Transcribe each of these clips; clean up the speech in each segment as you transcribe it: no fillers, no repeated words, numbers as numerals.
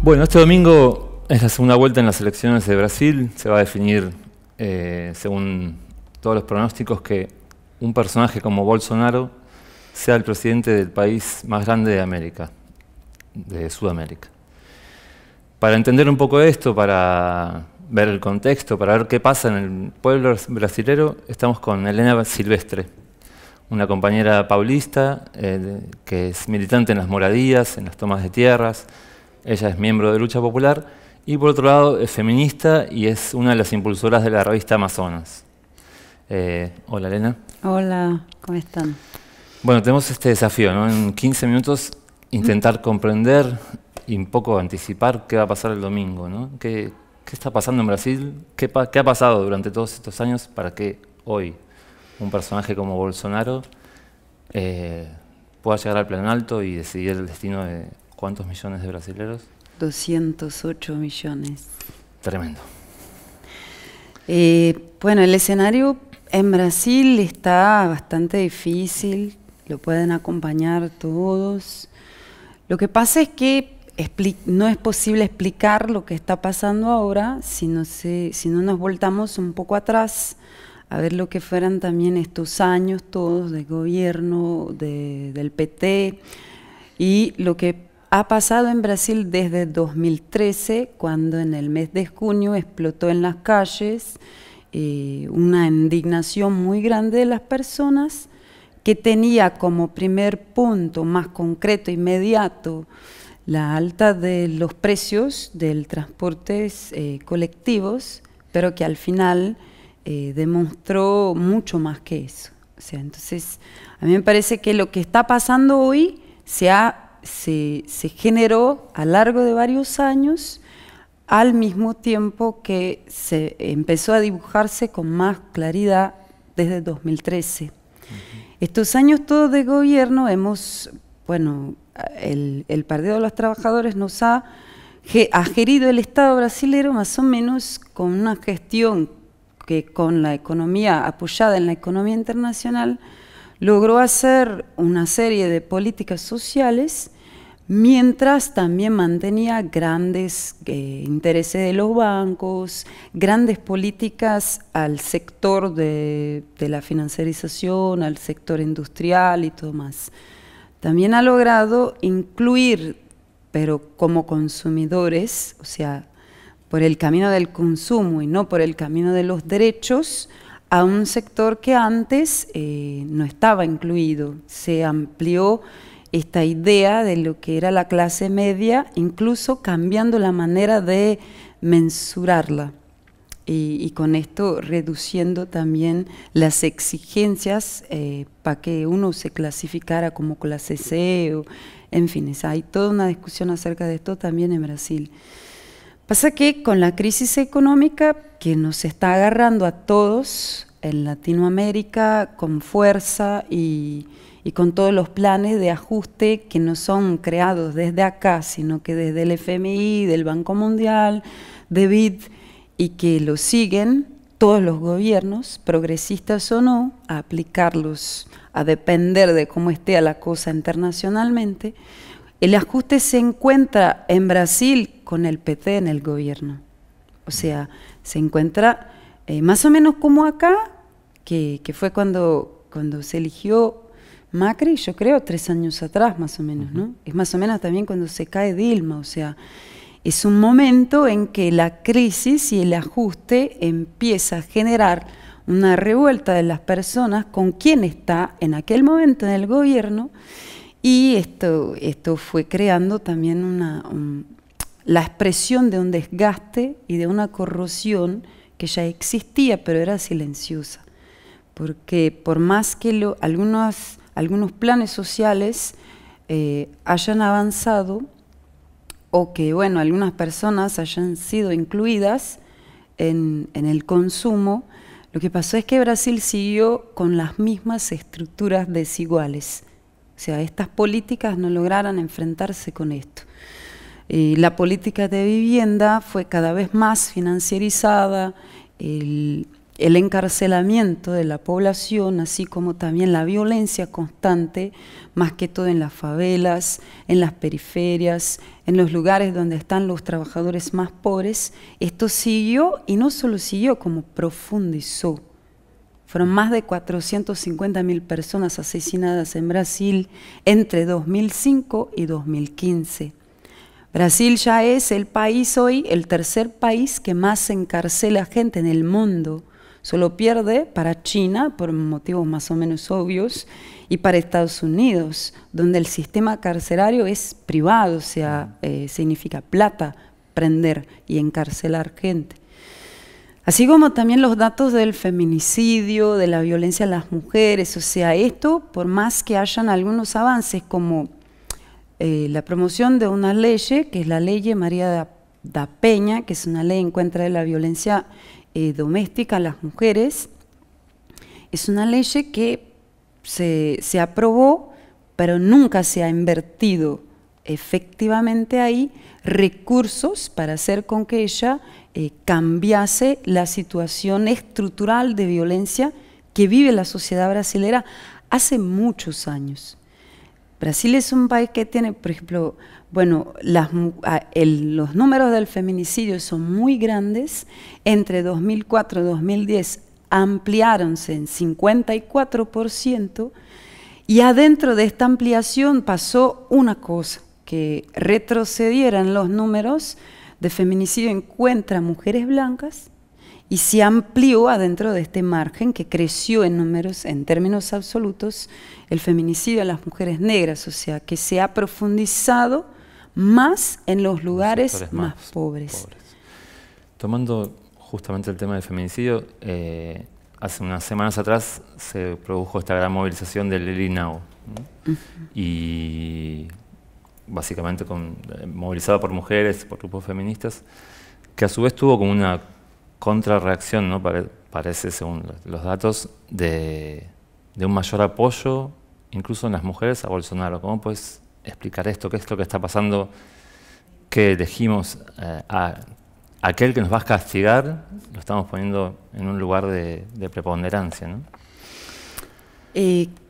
Bueno, este domingo es la segunda vuelta en las elecciones de Brasil. Se va a definir, según todos los pronósticos, que un personaje como Bolsonaro sea el presidente del país más grande de América, de Sudamérica. Para entender un poco esto, para ver el contexto, para ver qué pasa en el pueblo brasilero, estamos con Helena Silvestre, una compañera paulista que es militante en las moradías, en las tomas de tierras. Ella es miembro de Lucha Popular y, por otro lado, es feminista y es una de las impulsoras de la revista Amazonas. Hola, Helena. Hola, ¿cómo están? Bueno, tenemos este desafío, ¿no? En 15 minutos intentar comprender y un poco anticipar qué va a pasar el domingo, ¿no? ¿Qué está pasando en Brasil? ¿Qué ha pasado durante todos estos años para que hoy un personaje como Bolsonaro pueda llegar al Planalto y decidir el destino de... ¿Cuántos millones de brasileros? 208 millones. Tremendo. Bueno, el escenario en Brasil está bastante difícil, lo pueden acompañar todos. Lo que pasa es que no es posible explicar lo que está pasando ahora si no nos voltamos un poco atrás a ver lo que fueran también estos años todos de gobierno, del PT, y lo que ha pasado en Brasil desde 2013, cuando en el mes de junio explotó en las calles una indignación muy grande de las personas, que tenía como primer punto más concreto, inmediato, la alta de los precios del transporte colectivos, pero que al final demostró mucho más que eso. O sea, entonces, a mí me parece que lo que está pasando hoy se generó a lo largo de varios años, al mismo tiempo que se empezó a dibujarse con más claridad desde 2013. Estos años todos de gobierno hemos, bueno, el Partido de los Trabajadores nos ha gerido el Estado brasilero más o menos con una gestión que, con la economía apoyada en la economía internacional, logró hacer una serie de políticas sociales, mientras también mantenía grandes intereses de los bancos, grandes políticas al sector de la financiarización, al sector industrial y todo más. También ha logrado incluir, pero como consumidores, o sea, por el camino del consumo y no por el camino de los derechos, a un sector que antes no estaba incluido. Se amplió esta idea de lo que era la clase media, incluso cambiando la manera de mensurarla y con esto reduciendo también las exigencias para que uno se clasificara como clase C, o, en fin, hay toda una discusión acerca de esto también en Brasil. Pasa que con la crisis económica que nos está agarrando a todos en Latinoamérica con fuerza y con todos los planes de ajuste que no son creados desde acá, sino que desde el FMI, del Banco Mundial, de BID, y que lo siguen todos los gobiernos, progresistas o no, a aplicarlos, a depender de cómo esté la cosa internacionalmente. El ajuste se encuentra en Brasil con el PT en el gobierno. O sea, se encuentra más o menos como acá, que fue cuando se eligió Macri, yo creo, 3 años atrás más o menos, ¿no? Es más o menos también cuando se cae Dilma, o sea, es un momento en que la crisis y el ajuste empieza a generar una revuelta de las personas con quien está en aquel momento en el gobierno. Y esto fue creando también la expresión de un desgaste y de una corrosión que ya existía, pero era silenciosa. Porque por más que algunos planes sociales hayan avanzado, o que bueno, algunas personas hayan sido incluidas en el consumo, lo que pasó es que Brasil siguió con las mismas estructuras desiguales. O sea, estas políticas no lograron enfrentarse con esto. La política de vivienda fue cada vez más financiarizada, el encarcelamiento de la población, así como también la violencia constante, más que todo en las favelas, en las periferias, en los lugares donde están los trabajadores más pobres. Esto siguió, y no solo siguió, como profundizó. Fueron más de 450.000 personas asesinadas en Brasil entre 2005 y 2015. Brasil ya es el país hoy, el tercer país que más encarcela gente en el mundo. Solo pierde para China, por motivos más o menos obvios, y para Estados Unidos, donde el sistema carcelario es privado, o sea, significa plata, prender y encarcelar gente. Así como también los datos del feminicidio, de la violencia a las mujeres, o sea, esto, por más que hayan algunos avances, como la promoción de una ley, que es la Ley María da Peña, que es una ley en contra de la violencia doméstica a las mujeres, es una ley que se aprobó, pero nunca se ha invertido efectivamente ahí recursos para hacer con que ella cambiase la situación estructural de violencia que vive la sociedad brasilera hace muchos años. Brasil es un país que tiene, por ejemplo, bueno, los números del feminicidio son muy grandes. Entre 2004 y 2010 ampliáronse en 54%, y adentro de esta ampliación pasó una cosa, que retrocedieran los números de feminicidio en contra mujeres blancas, y se amplió adentro de este margen que creció en números, en términos absolutos, el feminicidio a las mujeres negras, o sea, que se ha profundizado más en los lugares más pobres. Tomando justamente el tema del feminicidio, hace unas semanas atrás se produjo esta gran movilización del Elinau, ¿no? Y básicamente movilizada por mujeres, por grupos feministas, que a su vez tuvo como una contrarreacción, ¿no? Parece, según los datos, de un mayor apoyo, incluso en las mujeres, a Bolsonaro. ¿Cómo puedes explicar esto? ¿Qué es lo que está pasando? ¿Que elegimos a aquel que nos va a castigar? Lo estamos poniendo en un lugar de preponderancia, ¿no?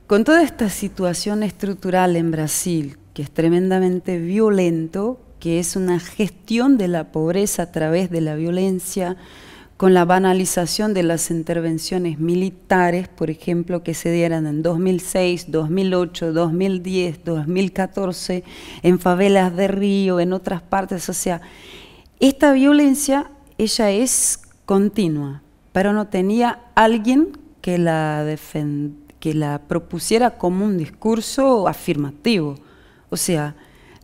Con toda esta situación estructural en Brasil, que es tremendamente violento, que es una gestión de la pobreza a través de la violencia, con la banalización de las intervenciones militares, por ejemplo, que se dieran en 2006, 2008, 2010, 2014, en favelas de Río, en otras partes. O sea, esta violencia, ella es continua, pero no tenía alguien que la propusiera como un discurso afirmativo. O sea,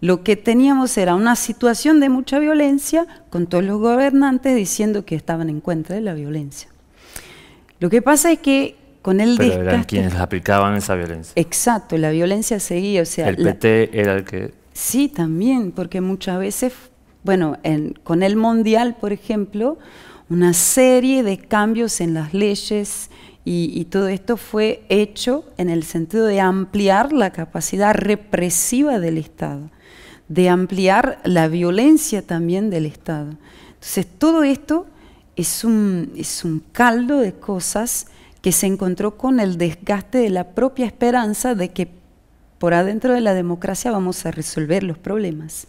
lo que teníamos era una situación de mucha violencia, con todos los gobernantes diciendo que estaban en contra de la violencia. Lo que pasa es que con el desgaste... Pero eran quienes aplicaban esa violencia. Exacto, la violencia seguía. O sea, el PT era el que... Sí, también, porque muchas veces, bueno, con el Mundial, por ejemplo, una serie de cambios en las leyes y todo esto fue hecho en el sentido de ampliar la capacidad represiva del Estado, de ampliar la violencia también del Estado. Entonces, todo esto es un caldo de cosas que se encontró con el desgaste de la propia esperanza de que por adentro de la democracia vamos a resolver los problemas.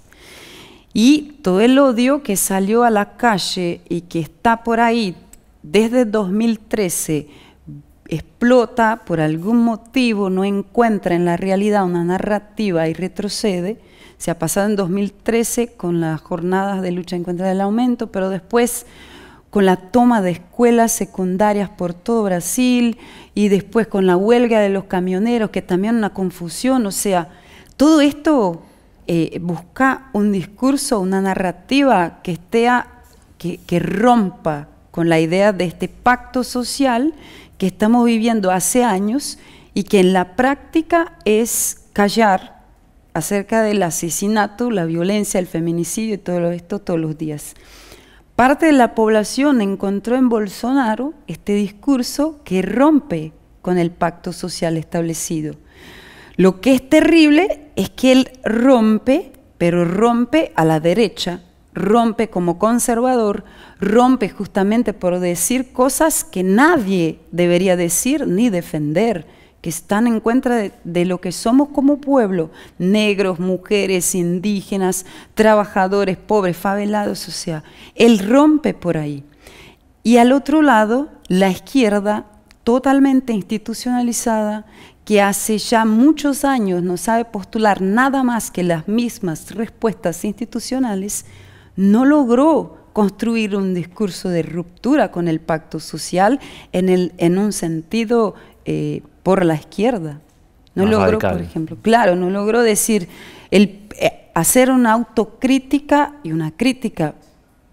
Y todo el odio que salió a la calle y que está por ahí desde 2013, explota por algún motivo, no encuentra en la realidad una narrativa y retrocede. Se ha pasado en 2013 con las jornadas de lucha en contra del aumento, pero después con la toma de escuelas secundarias por todo Brasil, y después con la huelga de los camioneros, que también una confusión. O sea, todo esto busca un discurso, una narrativa que rompa con la idea de este pacto social que estamos viviendo hace años, y que en la práctica es callar acerca del asesinato, la violencia, el feminicidio y todo esto todos los días. Parte de la población encontró en Bolsonaro este discurso que rompe con el pacto social establecido. Lo que es terrible es que él rompe, pero rompe a la derecha, rompe como conservador, rompe justamente por decir cosas que nadie debería decir ni defender, que están en contra de lo que somos como pueblo, negros, mujeres, indígenas, trabajadores, pobres, favelados, o sea, él rompe por ahí. Y al otro lado, la izquierda totalmente institucionalizada, que hace ya muchos años no sabe postular nada más que las mismas respuestas institucionales, no logró construir un discurso de ruptura con el pacto social en un sentido por la izquierda. No logró, por ejemplo, claro, no logró decir, hacer una autocrítica y una crítica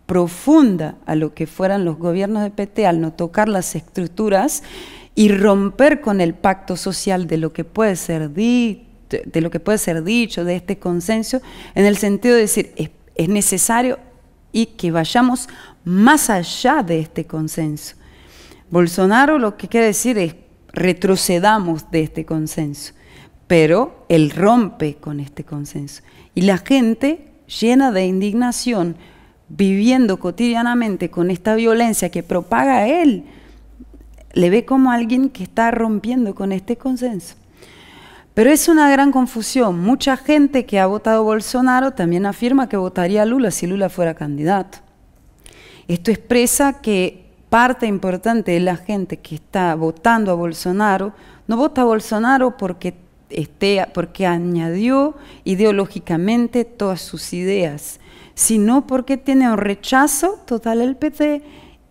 profunda a lo que fueran los gobiernos de PT al no tocar las estructuras y romper con el pacto social de lo que puede ser dicho, de este consenso, en el sentido de decir, es necesario y que vayamos más allá de este consenso. Bolsonaro lo que quiere decir es retrocedamos de este consenso, pero él rompe con este consenso. Y la gente llena de indignación, viviendo cotidianamente con esta violencia que propaga él, le ve como alguien que está rompiendo con este consenso. Pero es una gran confusión. Mucha gente que ha votado Bolsonaro también afirma que votaría a Lula si Lula fuera candidato. Esto expresa que parte importante de la gente que está votando a Bolsonaro no vota a Bolsonaro porque añadió ideológicamente todas sus ideas, sino porque tiene un rechazo total al PT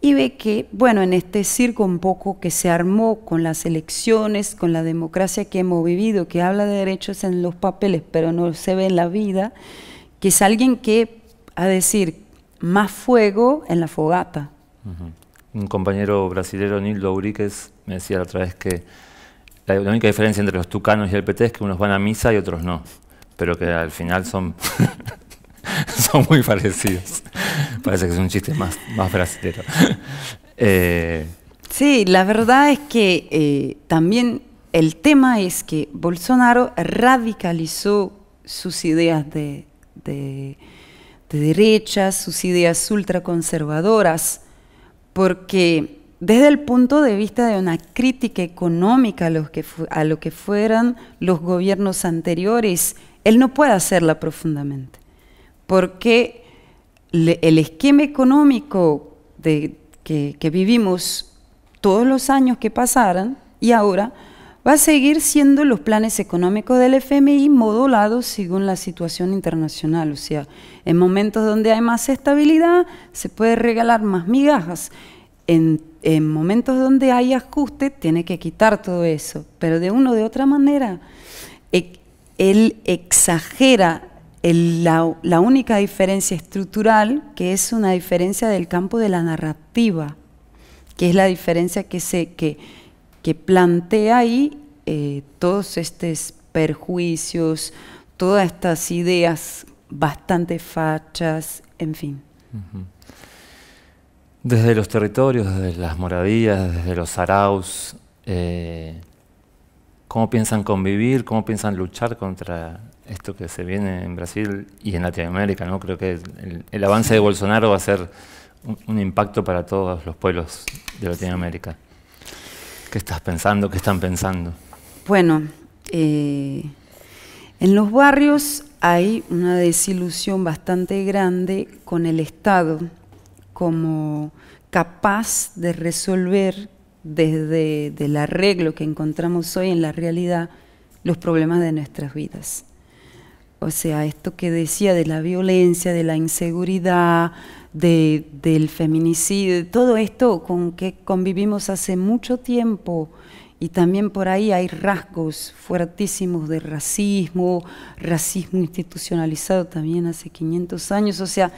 y ve que, bueno, en este circo un poco que se armó con las elecciones, con la democracia que hemos vivido, que habla de derechos en los papeles, pero no se ve en la vida, que es alguien que, a decir, más fuego en la fogata. Un compañero brasilero, Nildo Uriques, me decía la otra vez que la única diferencia entre los tucanos y el PT es que unos van a misa y otros no, pero que al final son... son muy parecidos. Parece que es un chiste más brasilero. Sí, la verdad es que también el tema es que Bolsonaro radicalizó sus ideas de derechas, sus ideas ultraconservadoras, porque desde el punto de vista de una crítica económica a lo que fueran los gobiernos anteriores, él no puede hacerla profundamente, porque el esquema económico que vivimos todos los años que pasaran y ahora va a seguir siendo los planes económicos del FMI modulados según la situación internacional. O sea, en momentos donde hay más estabilidad se puede regalar más migajas, en momentos donde hay ajuste tiene que quitar todo eso, pero de una o de otra manera él exagera la única diferencia estructural, que es una diferencia del campo de la narrativa, que es la diferencia que plantea ahí todos estos perjuicios, todas estas ideas bastante fachas, en fin. Desde los territorios, desde las moradías, desde los saraus, ¿cómo piensan convivir, cómo piensan luchar contra esto que se viene en Brasil y en Latinoamérica? No creo que el avance de Bolsonaro va a ser un impacto para todos los pueblos de Latinoamérica. ¿Qué estás pensando? ¿Qué están pensando? Bueno, en los barrios hay una desilusión bastante grande con el Estado como capaz de resolver desde el arreglo que encontramos hoy en la realidad los problemas de nuestras vidas. O sea, esto que decía de la violencia, de la inseguridad, del feminicidio, todo esto con que convivimos hace mucho tiempo, y también por ahí hay rasgos fuertísimos de racismo, racismo institucionalizado también hace 500 años. O sea,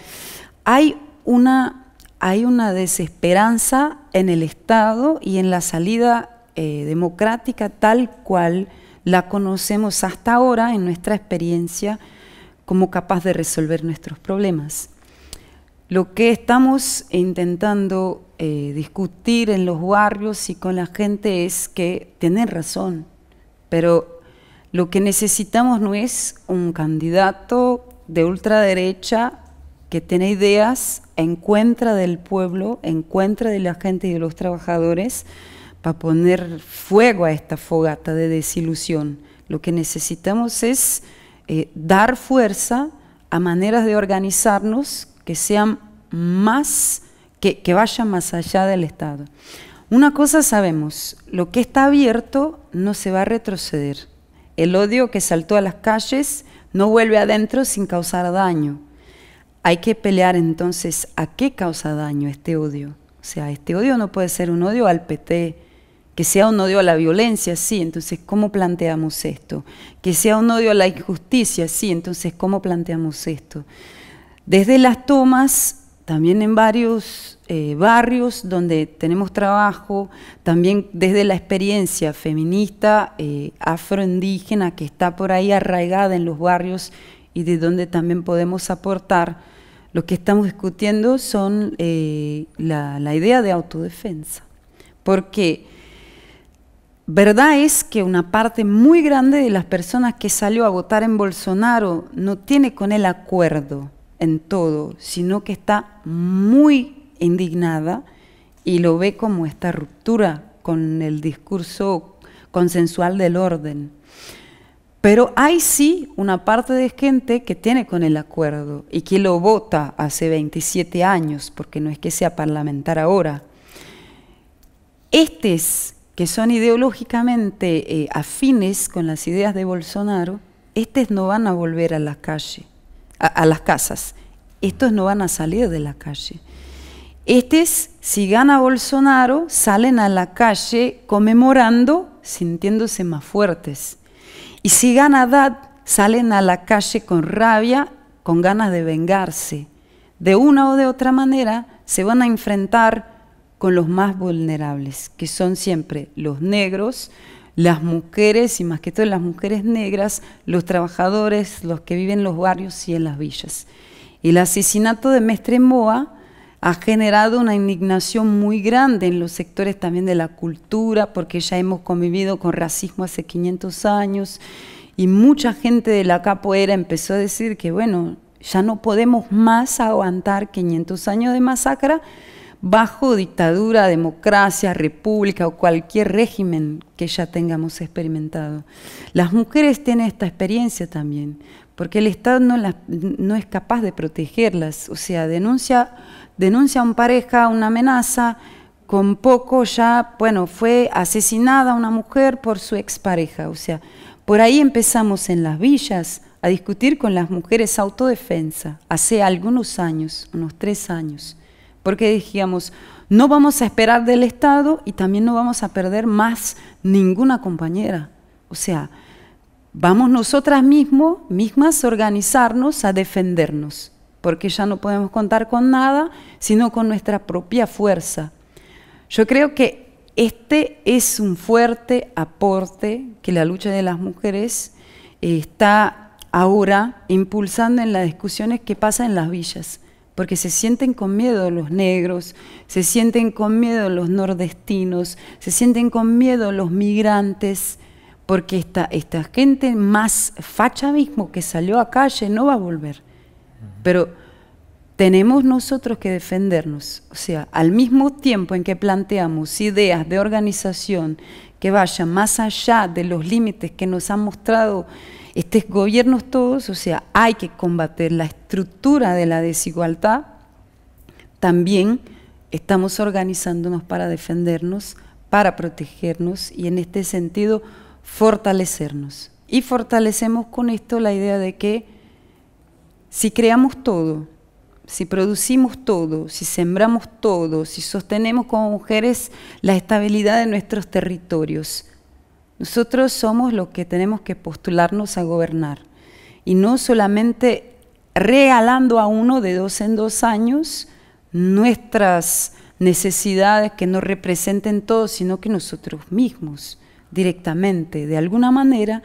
hay una desesperanza en el Estado y en la salida democrática tal cual la conocemos hasta ahora en nuestra experiencia como capaz de resolver nuestros problemas. Lo que estamos intentando discutir en los barrios y con la gente es que tienen razón, pero lo que necesitamos no es un candidato de ultraderecha que tiene ideas en contra del pueblo, en contra de la gente y de los trabajadores, para poner fuego a esta fogata de desilusión. Lo que necesitamos es dar fuerza a maneras de organizarnos que sean más, que vayan más allá del Estado. Una cosa sabemos, lo que está abierto no se va a retroceder. El odio que saltó a las calles no vuelve adentro sin causar daño. Hay que pelear entonces a qué causa daño este odio. O sea, este odio no puede ser un odio al PT, que sea un odio a la violencia, sí, entonces ¿cómo planteamos esto? Que sea un odio a la injusticia, sí, entonces ¿cómo planteamos esto? Desde las tomas, también en varios barrios donde tenemos trabajo, también desde la experiencia feminista, afroindígena, que está por ahí arraigada en los barrios y de donde también podemos aportar, lo que estamos discutiendo son la idea de autodefensa. Porque verdad es que una parte muy grande de las personas que salió a votar en Bolsonaro no tiene con él acuerdo en todo, sino que está muy indignada y lo ve como esta ruptura con el discurso consensual del orden. Pero hay sí una parte de gente que tiene con el acuerdo y que lo vota hace 27 años, porque no es que sea parlamentar ahora. Estos que son ideológicamente afines con las ideas de Bolsonaro, estos no van a volver a las calles, a las casas. Estos no van a salir de la calle. Estos, si gana Bolsonaro, salen a la calle conmemorando, sintiéndose más fuertes. Y si gana Haddad, salen a la calle con rabia, con ganas de vengarse. De una o de otra manera se van a enfrentar con los más vulnerables, que son siempre los negros, las mujeres, y más que todo las mujeres negras, los trabajadores, los que viven en los barrios y en las villas. El asesinato de Mestre Moa ha generado una indignación muy grande en los sectores también de la cultura, porque ya hemos convivido con racismo hace 500 años y mucha gente de la capoeira empezó a decir que bueno, ya no podemos más aguantar 500 años de masacre bajo dictadura, democracia, república o cualquier régimen que ya tengamos experimentado. Las mujeres tienen esta experiencia también, porque el Estado no es capaz de protegerlas, o sea, denuncia a un pareja una amenaza, con poco ya, bueno, fue asesinada una mujer por su expareja, o sea, por ahí empezamos en las villas a discutir con las mujeres autodefensa, hace algunos años, unos 3 años, porque decíamos, no vamos a esperar del Estado y también no vamos a perder más ninguna compañera, o sea, vamos nosotras mismas a organizarnos, a defendernos, porque ya no podemos contar con nada, sino con nuestra propia fuerza. Yo creo que este es un fuerte aporte que la lucha de las mujeres está ahora impulsando en las discusiones que pasan en las villas, porque se sienten con miedo los negros, se sienten con miedo los nordestinos, se sienten con miedo los migrantes, porque esta gente más facha mismo que salió a calle no va a volver. Pero tenemos nosotros que defendernos, o sea, al mismo tiempo en que planteamos ideas de organización que vayan más allá de los límites que nos han mostrado estos gobiernos todos, o sea, hay que combater la estructura de la desigualdad, también estamos organizándonos para defendernos, para protegernos y en este sentido fortalecernos. Y fortalecemos con esto la idea de que si creamos todo, si producimos todo, si sembramos todo, si sostenemos como mujeres la estabilidad de nuestros territorios, nosotros somos los que tenemos que postularnos a gobernar. Y no solamente regalando a uno de 2 en 2 años nuestras necesidades que nos representen todos, sino que nosotros mismos, directamente, de alguna manera,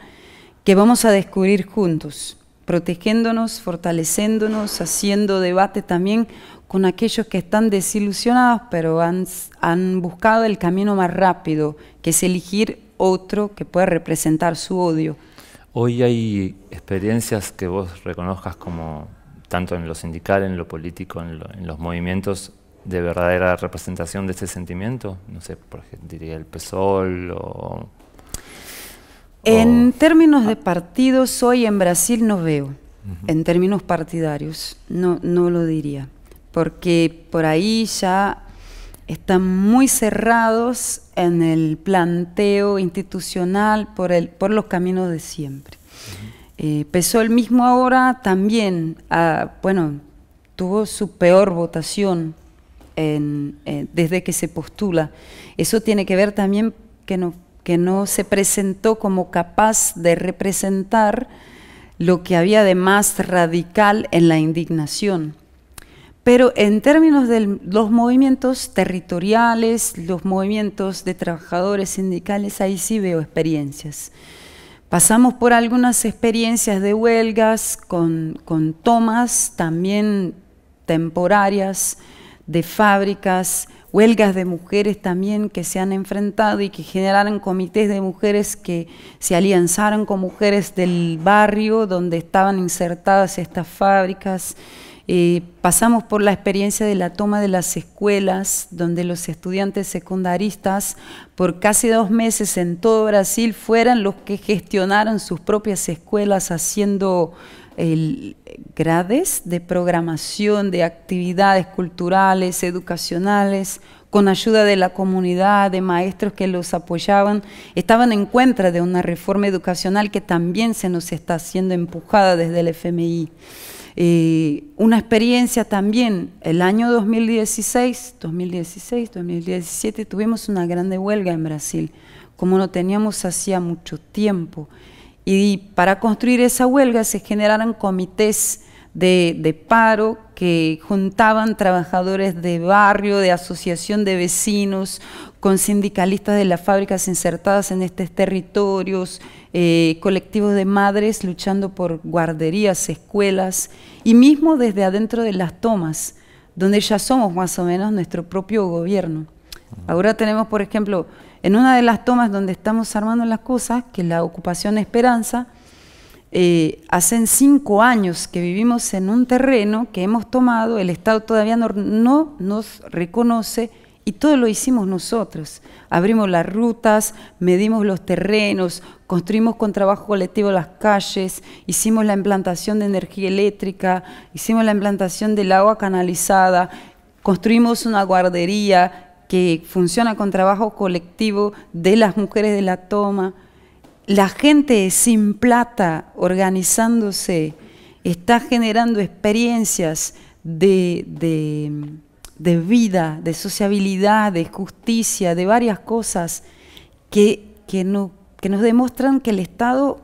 que vamos a descubrir juntos, protegiéndonos, fortaleciéndonos, haciendo debate también con aquellos que están desilusionados, pero han buscado el camino más rápido, que es elegir otro que pueda representar su odio. Hoy hay experiencias que vos reconozcas como tanto en lo sindical, en lo político, en los movimientos de verdadera representación de este sentimiento? No sé, por ejemplo, diría el PSOL o... En términos de partidos, hoy en Brasil no veo, en términos partidarios, no lo diría, porque por ahí ya están muy cerrados en el planteo institucional por los caminos de siempre. PSOL mismo ahora también, bueno, tuvo su peor votación desde que se postula. Eso tiene que ver también que no se presentó como capaz de representar lo que había de más radical en la indignación. Pero en términos de los movimientos territoriales, los movimientos de trabajadores sindicales, ahí sí veo experiencias. Pasamos por algunas experiencias de huelgas con tomas también temporarias de fábricas, huelgas de mujeres también que se han enfrentado y que generaron comités de mujeres que se alianzaron con mujeres del barrio donde estaban insertadas estas fábricas. Pasamos por la experiencia de la toma de las escuelas, donde los estudiantes secundaristas por casi 2 meses en todo Brasil fueran los que gestionaron sus propias escuelas haciendo grades de programación, de actividades culturales, educacionales, con ayuda de la comunidad, de maestros que los apoyaban. Estaban en contra de una reforma educacional que también se nos está haciendo empujada desde el FMI. Una experiencia también, el año 2017, tuvimos una grande huelga en Brasil, como no teníamos hacía mucho tiempo. Y para construir esa huelga se generaron comités de paro que juntaban trabajadores de barrio, de asociación de vecinos, con sindicalistas de las fábricas insertadas en estos territorios, colectivos de madres luchando por guarderías, escuelas, y mismo desde adentro de las tomas, donde ya somos más o menos nuestro propio gobierno. Ahora tenemos, por ejemplo, en una de las tomas donde estamos armando las cosas, que es la Ocupación Esperanza, hacen 5 años que vivimos en un terreno que hemos tomado, el Estado todavía no nos reconoce y todo lo hicimos nosotros. Abrimos las rutas, medimos los terrenos, construimos con trabajo colectivo las calles, hicimos la implantación de energía eléctrica, hicimos la implantación del agua canalizada, construimos una guardería que funciona con trabajo colectivo de las mujeres de la toma. La gente sin plata organizándose está generando experiencias de vida, de sociabilidad, de justicia, de varias cosas que nos demuestran que el Estado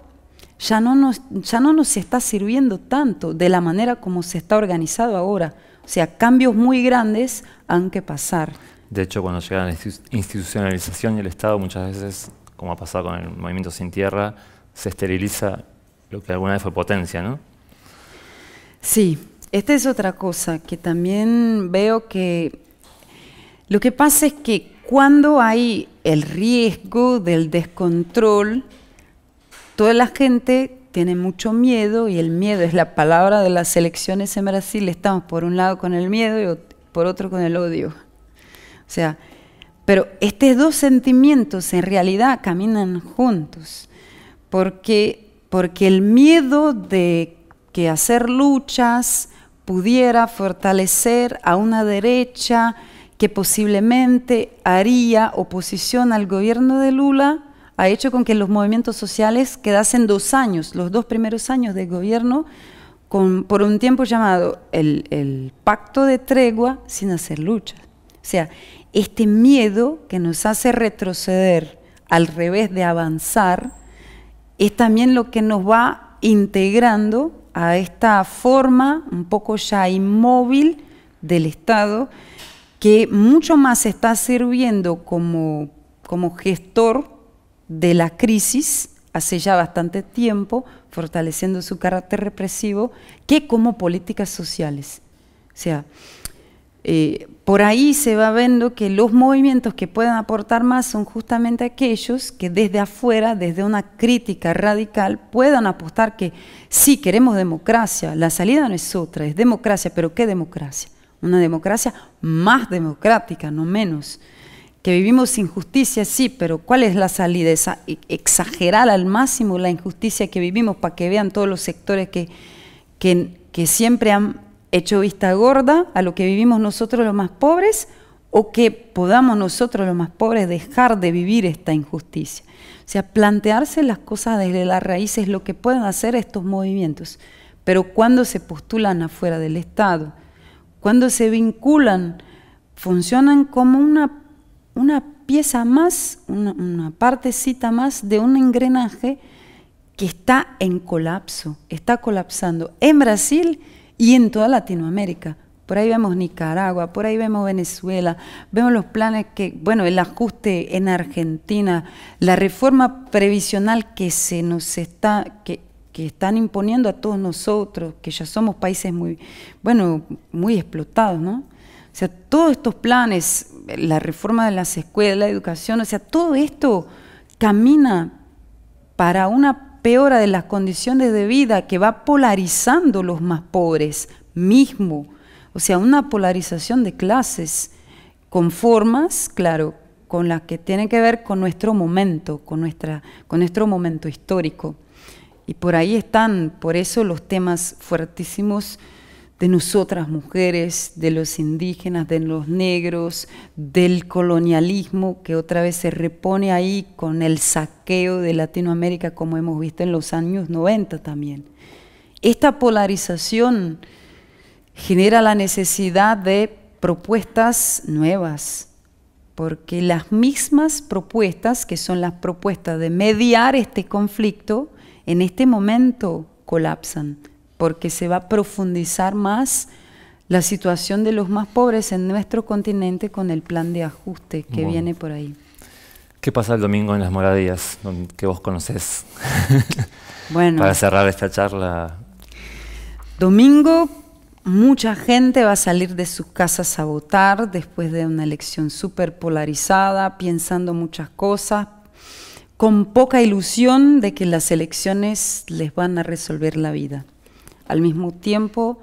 ya no nos está sirviendo tanto de la manera como se está organizado ahora. O sea, cambios muy grandes han que pasar. De hecho, cuando llega la institucionalización y el Estado muchas veces, como ha pasado con el Movimiento Sin Tierra, se esteriliza lo que alguna vez fue potencia, ¿no? Sí, esta es otra cosa que también veo que... Lo que pasa es que cuando hay el riesgo del descontrol, toda la gente tiene mucho miedo, y el miedo es la palabra de las elecciones en Brasil. Estamos por un lado con el miedo y por otro con el odio. O sea... Pero estos dos sentimientos en realidad caminan juntos, porque el miedo de que hacer luchas pudiera fortalecer a una derecha que posiblemente haría oposición al gobierno de Lula, ha hecho con que los movimientos sociales quedasen 2 años, los 2 primeros años de gobierno, por un tiempo llamado el pacto de tregua, sin hacer luchas. O sea, este miedo que nos hace retroceder al revés de avanzar es también lo que nos va integrando a esta forma un poco ya inmóvil del Estado, que mucho más está sirviendo como gestor de la crisis hace ya bastante tiempo, fortaleciendo su carácter represivo, que como políticas sociales. O sea, Por ahí se va viendo que los movimientos que pueden aportar más son justamente aquellos que desde afuera, desde una crítica radical, puedan apostar que sí, queremos democracia, la salida no es otra, es democracia, pero ¿qué democracia? Una democracia más democrática, no menos. Que vivimos sin justicia, sí, pero ¿cuál es la salida? Esa, exagerar al máximo la injusticia que vivimos para que vean todos los sectores que siempre han hecho vista gorda a lo que vivimos nosotros los más pobres, o que podamos nosotros los más pobres dejar de vivir esta injusticia. O sea, plantearse las cosas desde la raíz es lo que pueden hacer estos movimientos, pero cuando se postulan afuera del Estado, cuando se vinculan, funcionan como una pieza más, una partecita más de un engranaje que está en colapso, está colapsando en Brasil y en toda Latinoamérica. Por ahí vemos Nicaragua, por ahí vemos Venezuela, vemos los planes que, bueno, el ajuste en Argentina, la reforma previsional que se nos está, que están imponiendo a todos nosotros, que ya somos países muy, bueno, muy explotados, ¿no? O sea, todos estos planes, la reforma de las escuelas, la educación, o sea, todo esto camina para una peora de las condiciones de vida que va polarizando los más pobres mismo, o sea, una polarización de clases con formas, claro, con las que tienen que ver con nuestro momento, con nuestro momento histórico. Y por ahí están, por eso, los temas fuertísimos de nosotras mujeres, de los indígenas, de los negros, del colonialismo que otra vez se repone ahí con el saqueo de Latinoamérica, como hemos visto en los años 90 también. Esta polarización genera la necesidad de propuestas nuevas, porque las mismas propuestas, que son las propuestas de mediar este conflicto, en este momento colapsan, porque se va a profundizar más la situación de los más pobres en nuestro continente con el plan de ajuste que viene por ahí. ¿Qué pasa el domingo en las moradías que vos conocés? Bueno, para cerrar esta charla. Domingo, mucha gente va a salir de sus casas a votar después de una elección súper polarizada, pensando muchas cosas, con poca ilusión de que las elecciones les van a resolver la vida. Al mismo tiempo,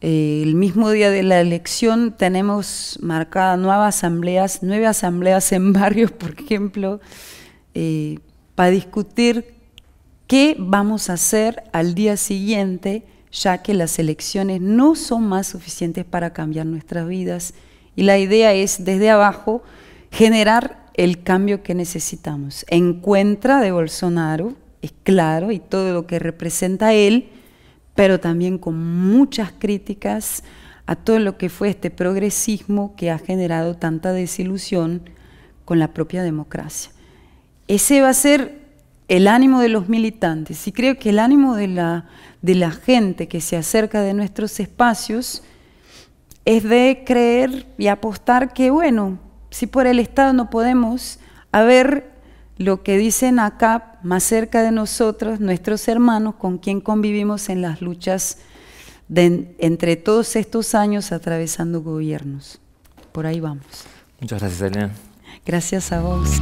el mismo día de la elección tenemos marcadas nueve asambleas en barrios, por ejemplo, para discutir qué vamos a hacer al día siguiente, ya que las elecciones no son más suficientes para cambiar nuestras vidas. Y la idea es, desde abajo, generar el cambio que necesitamos. En contra de Bolsonaro, es claro, y todo lo que representa él, pero también con muchas críticas a todo lo que fue este progresismo que ha generado tanta desilusión con la propia democracia. Ese va a ser el ánimo de los militantes, y creo que el ánimo de la gente que se acerca de nuestros espacios es de creer y apostar que, bueno, si por el Estado no podemos, a ver lo que dicen acá, más cerca de nosotros, nuestros hermanos, con quien convivimos en las luchas entre todos estos años atravesando gobiernos. Por ahí vamos. Muchas gracias, Helena. Gracias a vos.